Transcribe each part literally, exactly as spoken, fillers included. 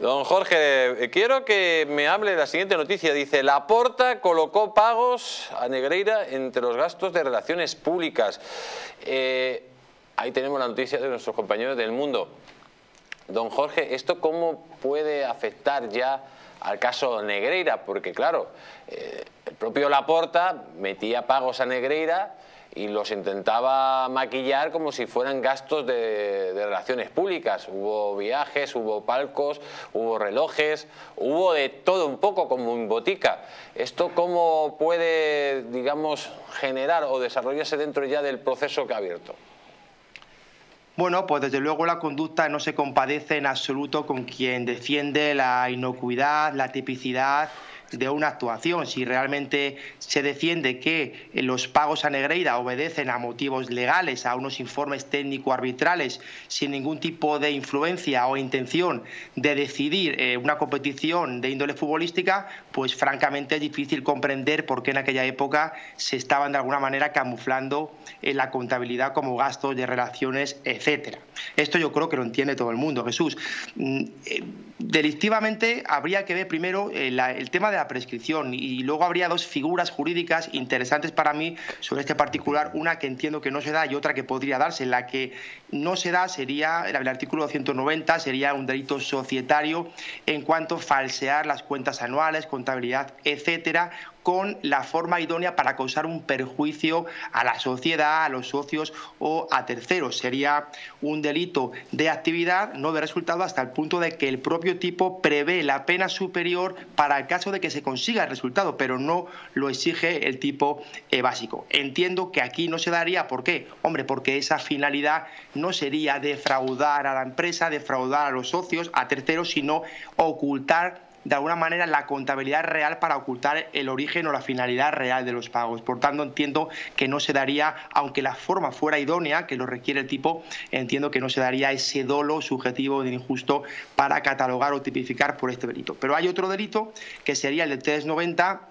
Don Jorge, quiero que me hable de la siguiente noticia. Dice, Laporta colocó pagos a Negreira entre los gastos de relaciones públicas. Eh, ahí tenemos la noticia de nuestros compañeros del Mundo. Don Jorge, ¿esto cómo puede afectar ya al caso Negreira? Porque claro, eh, el propio Laporta metía pagos a Negreira y los intentaba maquillar como si fueran gastos de, de relaciones públicas. Hubo viajes, hubo palcos, hubo relojes, hubo de todo un poco, como en botica. ¿Esto cómo puede, digamos, generar o desarrollarse dentro ya del proceso que ha abierto? Bueno, pues desde luego la conducta no se compadece en absoluto con quien defiende la inocuidad, la tipicidad de una actuación. Si realmente se defiende que los pagos a Negreira obedecen a motivos legales, a unos informes técnico-arbitrales, sin ningún tipo de influencia o intención de decidir eh, una competición de índole futbolística, pues francamente es difícil comprender por qué en aquella época se estaban de alguna manera camuflando eh, la contabilidad como gastos de relaciones, etcétera. Esto yo creo que lo entiende todo el mundo, Jesús. Delictivamente habría que ver primero eh, la, el tema de la prescripción, y luego habría dos figuras jurídicas interesantes para mí sobre este particular, una que entiendo que no se da y otra que podría darse. La que no se da sería el artículo ciento noventa, sería un delito societario en cuanto a falsear las cuentas anuales, contabilidad, etcétera, con la forma idónea para causar un perjuicio a la sociedad, a los socios o a terceros. Sería un delito de actividad, no de resultado, hasta el punto de que el propio tipo prevé la pena superior para el caso de que se consiga el resultado, pero no lo exige el tipo eh, básico. Entiendo que aquí no se daría. ¿Por qué? Hombre, porque esa finalidad no sería defraudar a la empresa, defraudar a los socios, a terceros, sino ocultar de alguna manera la contabilidad real para ocultar el origen o la finalidad real de los pagos. Por tanto, entiendo que no se daría, aunque la forma fuera idónea, que lo requiere el tipo, entiendo que no se daría ese dolo subjetivo de injusto para catalogar o tipificar por este delito. Pero hay otro delito, que sería el de trescientos noventa,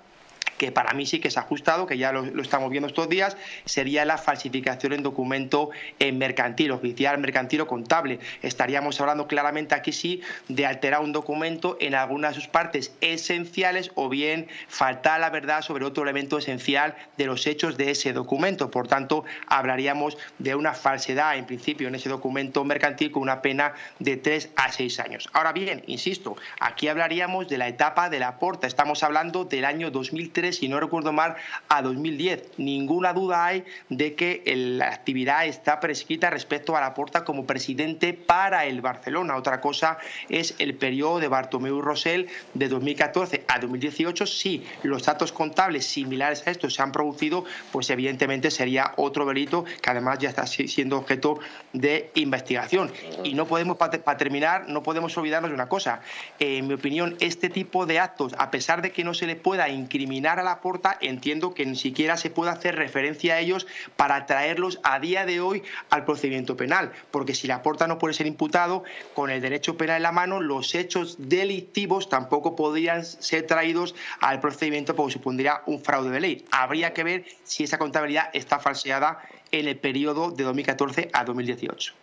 que para mí sí que es ajustado, que ya lo, lo estamos viendo estos días, sería la falsificación en documento en mercantil, oficial, mercantil o contable. Estaríamos hablando claramente aquí sí de alterar un documento en alguna de sus partes esenciales o bien faltar la verdad sobre otro elemento esencial de los hechos de ese documento. Por tanto, hablaríamos de una falsedad en principio en ese documento mercantil con una pena de tres a seis años. Ahora bien, insisto, aquí hablaríamos de la etapa de Laporta. Estamos hablando del año dos mil tres, si no recuerdo mal, a dos mil diez. Ninguna duda hay de que la actividad está prescrita respecto a Laporta como presidente para el Barcelona. Otra cosa es el periodo de Bartomeu y Rosel de dos mil catorce a dos mil dieciocho. Si los datos contables similares a estos se han producido, pues evidentemente sería otro delito que además ya está siendo objeto de investigación. Y no podemos, para terminar, no podemos olvidarnos de una cosa. En mi opinión, este tipo de actos, a pesar de que no se le pueda incriminar a Laporta, entiendo que ni siquiera se puede hacer referencia a ellos para traerlos a día de hoy al procedimiento penal, porque si Laporta no puede ser imputado con el derecho penal en la mano, los hechos delictivos tampoco podrían ser traídos al procedimiento porque supondría un fraude de ley. Habría que ver si esa contabilidad está falseada en el periodo de dos mil catorce a dos mil dieciocho.